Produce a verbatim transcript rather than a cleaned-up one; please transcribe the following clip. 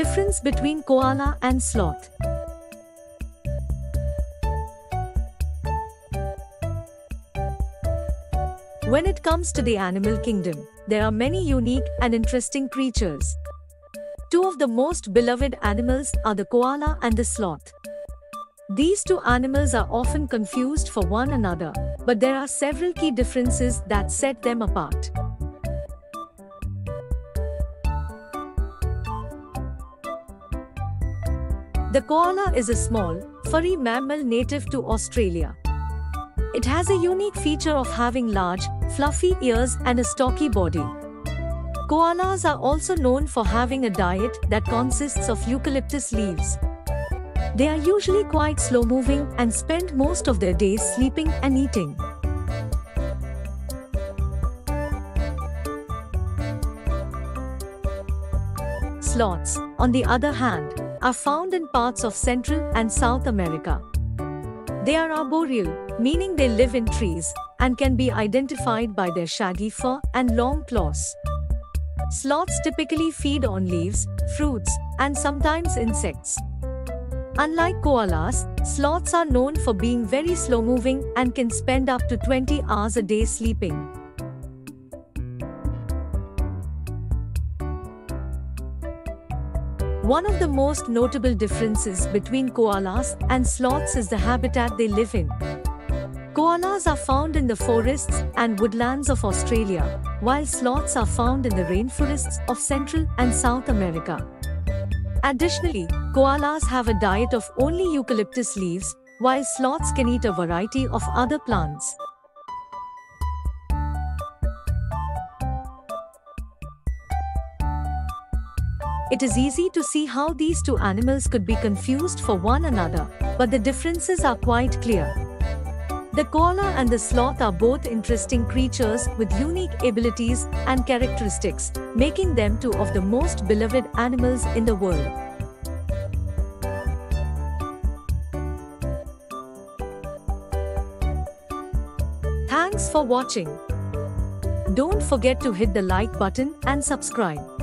Difference between koala and sloth. When it comes to the animal kingdom, there are many unique and interesting creatures. Two of the most beloved animals are the koala and the sloth. These two animals are often confused for one another, but there are several key differences that set them apart. The koala is a small, furry mammal native to Australia. It has a unique feature of having large, fluffy ears and a stocky body. Koalas are also known for having a diet that consists of eucalyptus leaves. They are usually quite slow-moving and spend most of their days sleeping and eating. Sloths, on the other hand, are found in parts of Central and South America. They are arboreal, meaning they live in trees, and can be identified by their shaggy fur and long claws. Sloths typically feed on leaves, fruits, and sometimes insects. Unlike koalas, sloths are known for being very slow-moving and can spend up to twenty hours a day sleeping. One of the most notable differences between koalas and sloths is the habitat they live in. Koalas are found in the forests and woodlands of Australia, while sloths are found in the rainforests of Central and South America. Additionally, koalas have a diet of only eucalyptus leaves, while sloths can eat a variety of other plants. It is easy to see how these two animals could be confused for one another, but the differences are quite clear. The koala and the sloth are both interesting creatures with unique abilities and characteristics, making them two of the most beloved animals in the world. Thanks for watching. Don't forget to hit the like button and subscribe.